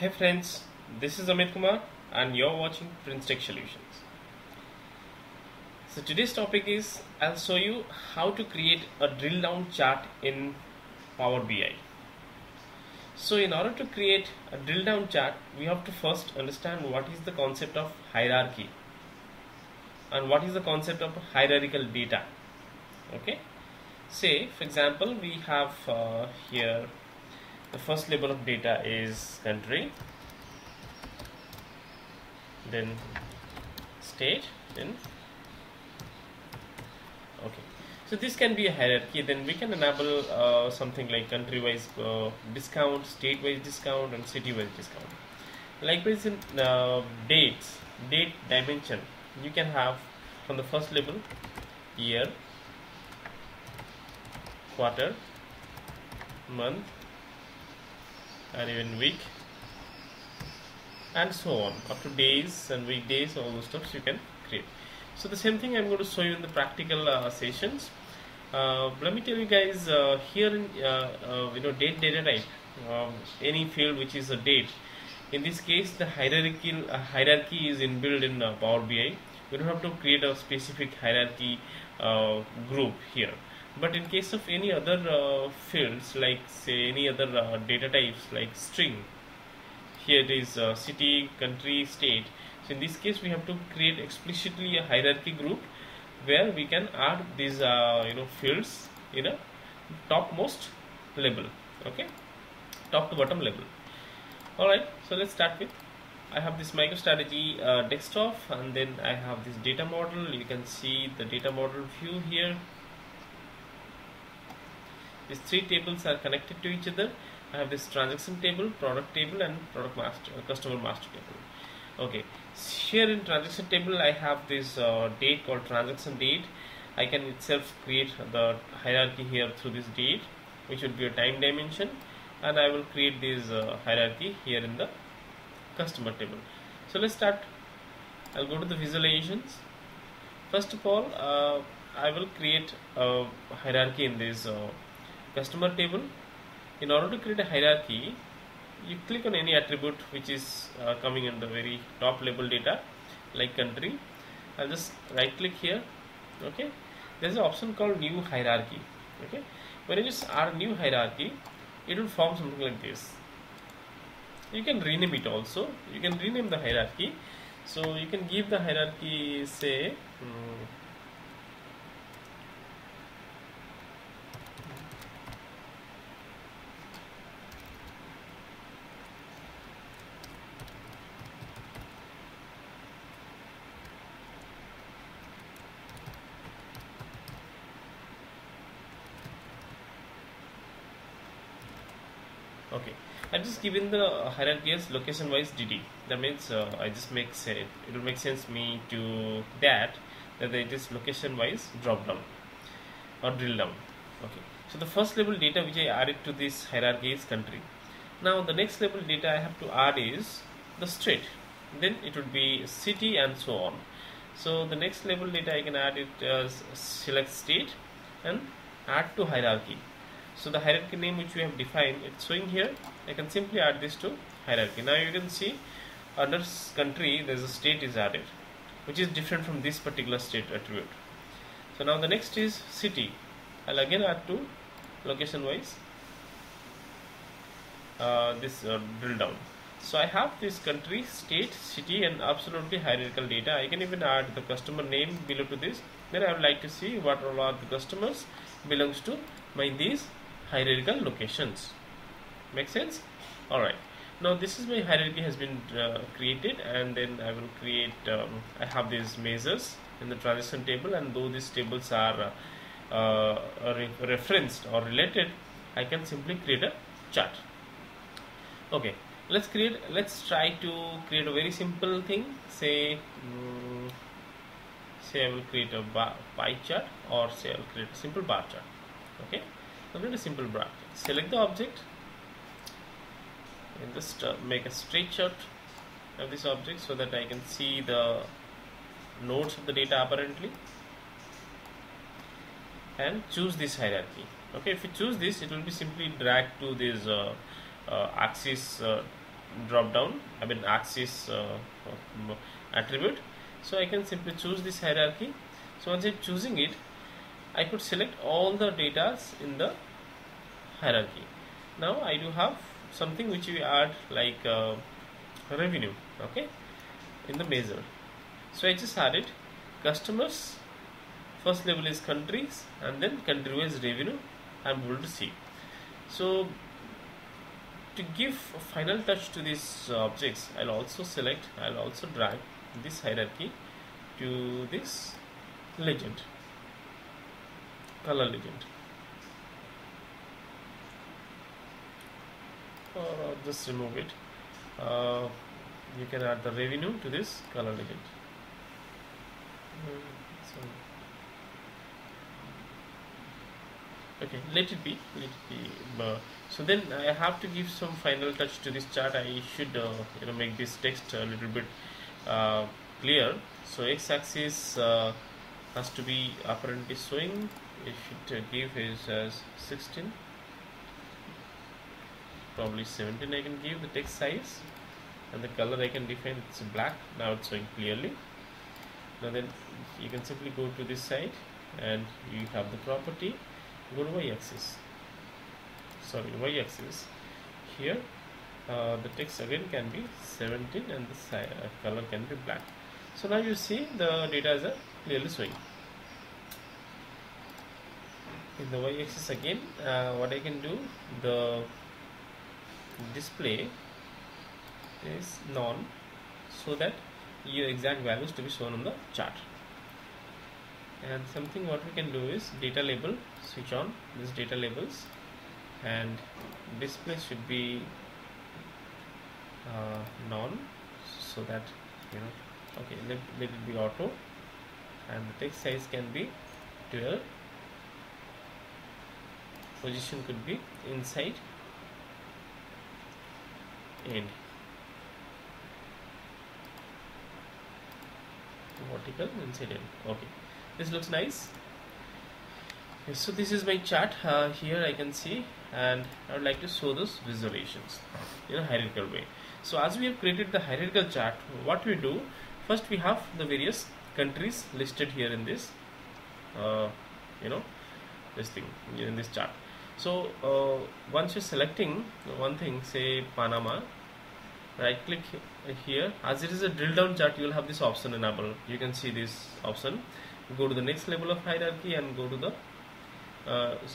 Hey friends, this is Amit Kumar and you're watching Prince Tech Solutions. So today's topic is I'll show you how to create a drill down chart in Power BI. So in order to create a drill down chart, we have to first understand what is the concept of hierarchy and what is the concept of hierarchical data. Okay, say for example we have here the first label of data is country, then state, then okay. So this can be a hierarchy. Then we can enable something like country-wise discount, state-wise discount, and city-wise discount. Likewise, in dates, date dimension, you can have from the first label year, quarter, month, and even week, and so on up to days and weekdays. All those stuffs you can create. So the same thing I'm going to show you in the practical sessions. Let me tell you guys, here in date data type, any field which is a date, in this case the hierarchy is inbuilt in Power BI. We don't have to create a specific hierarchy group here. But in case of any other fields, like say any other data types like string, here it is city, country, state. So in this case we have to create explicitly a hierarchy group where we can add these fields in a topmost label, okay, top to bottom label. Alright, so let's start with, I have this MicroStrategy desktop, and then I have this data model. You can see the data model view here. These three tables are connected to each other. I have this transaction table, product table, and product master, customer master table. Okay, here in transaction table I have this date called transaction date. I can itself create the hierarchy here through this date, which would be a time dimension, and I will create this hierarchy here in the customer table. So let's start. I'll go to the visualizations. First of all, I will create a hierarchy in this customer table. In order to create a hierarchy, you click on any attribute which is coming in the very top level data, like country. I'll just right click here. Okay, there's an option called new hierarchy. Okay, when you just add new hierarchy, it will form something like this. You can rename it also. You can rename the hierarchy. So you can give the hierarchy, say, okay, I've just given the hierarchy as location wise DD. That means I just make say it will make sense me to that it is location wise drop down or drill down. Okay, so the first level data which I added to this hierarchy is country. Now the next level data I have to add is the state, then it would be city and so on. So the next level data I can add it as select state and add to hierarchy. So the hierarchy name which we have defined, it's showing here. I can simply add this to hierarchy. Now you can see under country there's a state is added, which is different from this particular state attribute. So now the next is city. I'll again add to location wise this drill down. So I have this country, state, city, and absolutely hierarchical data. I can even add the customer name below to this. Then I would like to see what all are the customers belongs to my these hierarchical locations. Make sense? Alright, now this is my hierarchy has been created, and then I will create, I have these measures in the transition table, and though these tables are referenced or related, I can simply create a chart. Okay, let's try to create a very simple thing. Say I will create a pie chart, or say I will create a simple bar chart. Okay, I'll create a simple bar chart. Select the object and just make a straight shot of this object so that I can see the nodes of the data apparently, and choose this hierarchy. Okay, if you choose this, it will be simply dragged to this axis drop down, I mean axis attribute. So I can simply choose this hierarchy. So once I'm choosing it, I could select all the data in the hierarchy. Now I do have something which we add like revenue, okay, in the measure. So I just added customers, first level is countries, and then country wise revenue I'm able to see. So to give a final touch to these objects, I'll also drag this hierarchy to this legend, color legend, or I'll just remove it. You can add the revenue to this color legend. Okay, let it be. So then I have to give some final touch to this chart. I should make this text a little bit clear. So x-axis has to be apparently showing. It should give is as 16, probably 17. I can give the text size, and the color I can define, it's black. Now it's showing clearly. Now then you can simply go to this side and you have the property. Go to y-axis, here the text again can be 17 and the color can be black. So now you see the data is clearly showing. In the y-axis again, what I can do, the display is none, so that your exact values to be shown on the chart. And something what we can do is data label, switch on this data labels, and display should be none, so that okay, let it be auto, and the text size can be 12, position could be inside and vertical inside end. Okay, this looks nice. Okay, so this is my chart. Here I can see, and I would like to show those visualizations in a hierarchical way. So as we have created the hierarchical chart, what we do, first we have the various countries listed here in this this thing in this chart. So once you're selecting one thing, say Panama, right click here. As it is a drill down chart, you will have this option enabled. You can see this option. Go to the next level of hierarchy and go to the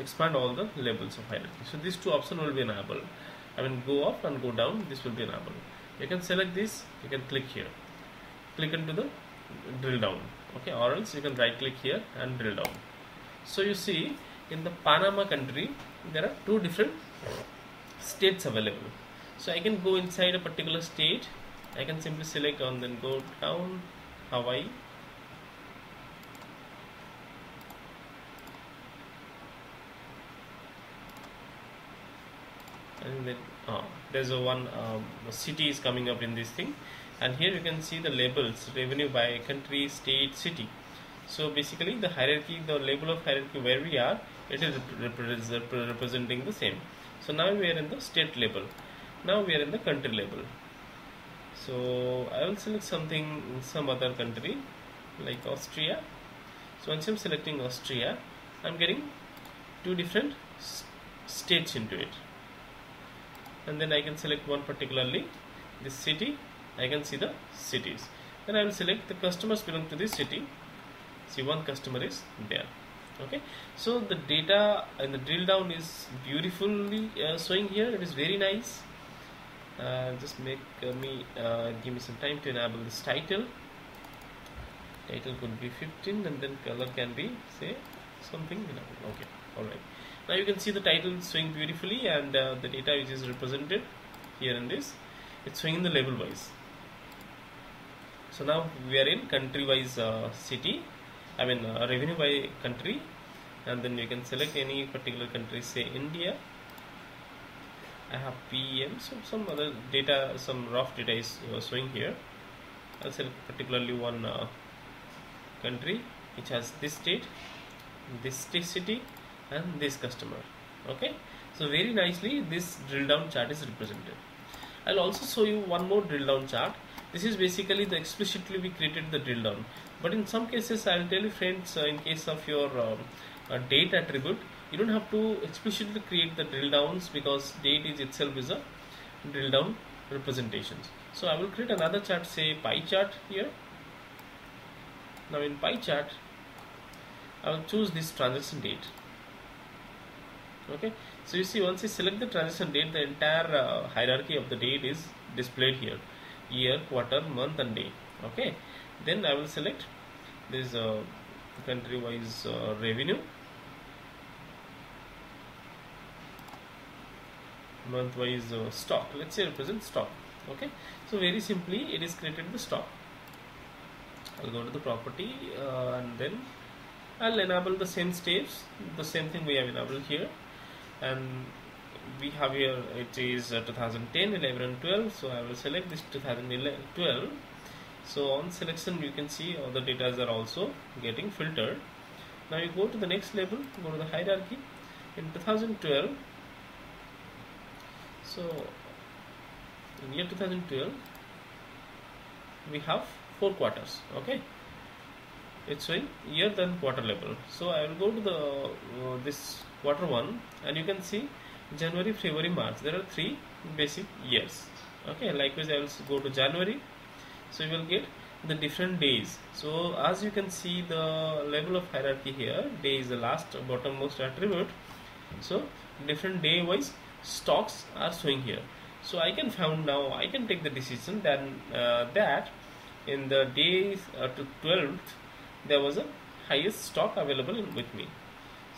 expand all the levels of hierarchy. So these two options will be enabled. I mean, go up and go down, this will be enabled. You can select this, you can click here, click into the drill down, okay, or else you can right click here and drill down. So you see in the Panama country there are two different states available. So I can go inside a particular state, I can simply select and then go down, Hawaii, and then there's a one city is coming up in this thing, and here you can see the labels, revenue by country, state, city. So basically the hierarchy, the label of hierarchy where we are, it is representing the same. So now we are in the state label, now we are in the country label. So I will select something, some other country like Austria. So once I'm selecting Austria, I'm getting two different states into it. And then I can select one particularly, this city, I can see the cities. Then I will select the customers belong to this city, see one customer is there. Okay, so the data and the drill down is beautifully showing here, it is very nice. Just make give me some time to enable this title. Title could be 15 and then color can be say something, okay, alright. Now you can see the title showing beautifully, and the data which is represented here in this, it's showing in the label wise. So now we are in country wise city, I mean revenue by country, and then you can select any particular country, say India. I have PM, so some other data, some rough data is showing here. I'll select particularly one country which has this state, this city, and this customer. Okay, so very nicely this drill down chart is represented. I'll also show you one more drill down chart. This is basically the explicitly we created the drill down, but in some cases I'll tell you friends, in case of your date attribute, you don't have to explicitly create the drill downs because date is itself is a drill down representations. So I will create another chart, say pie chart here. Now in pie chart I will choose this transaction date. Okay, so you see once you select the transaction date, the entire hierarchy of the date is displayed here: year, quarter, month and day. Okay, then I will select this country wise revenue, month wise stock, let's say represent stock. Okay, so very simply it is created the stock. I'll go to the property and then I'll enable the same steps, the same thing we have enabled here, and we have here it is 2010, 11 and 12. So I will select this 2012. So on selection you can see all the data are also getting filtered. Now you go to the next level, go to the hierarchy in 2012. So in year 2012 we have 4 quarters. Okay, it's showing year then quarter level. So I will go to the this quarter one, and you can see January, February, March. There are 3 basic years. Okay, likewise I will go to January. So you will get the different days. So as you can see the level of hierarchy here, day is the last bottommost attribute. So different day wise stocks are showing here. So I can found now I can take the decision then that in the days to 12th there was a highest stock available with me.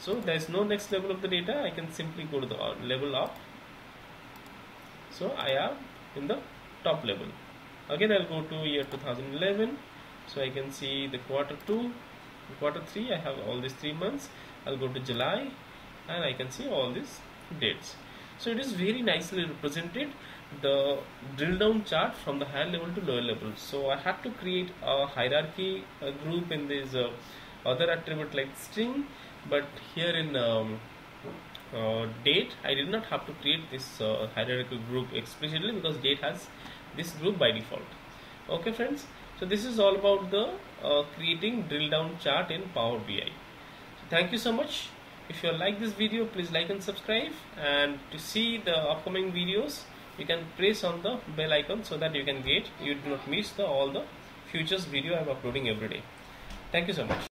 So there is no next level of the data. I can simply go to the level up. So I am in the top level. Again I'll go to year 2011. So I can see the quarter 2, quarter 3. I have all these 3 months. I'll go to July and I can see all these dates. So it is very nicely represented the drill down chart from the higher level to lower level. So I have to create a hierarchy group in this other attribute like string, but here in date I did not have to create this hierarchical group explicitly because date has this group by default. Okay friends, so this is all about the creating drill down chart in Power BI. So thank you so much. If you like this video, please like and subscribe, and to see the upcoming videos you can press on the bell icon so that you do not miss all the future videos I am uploading every day. Thank you so much.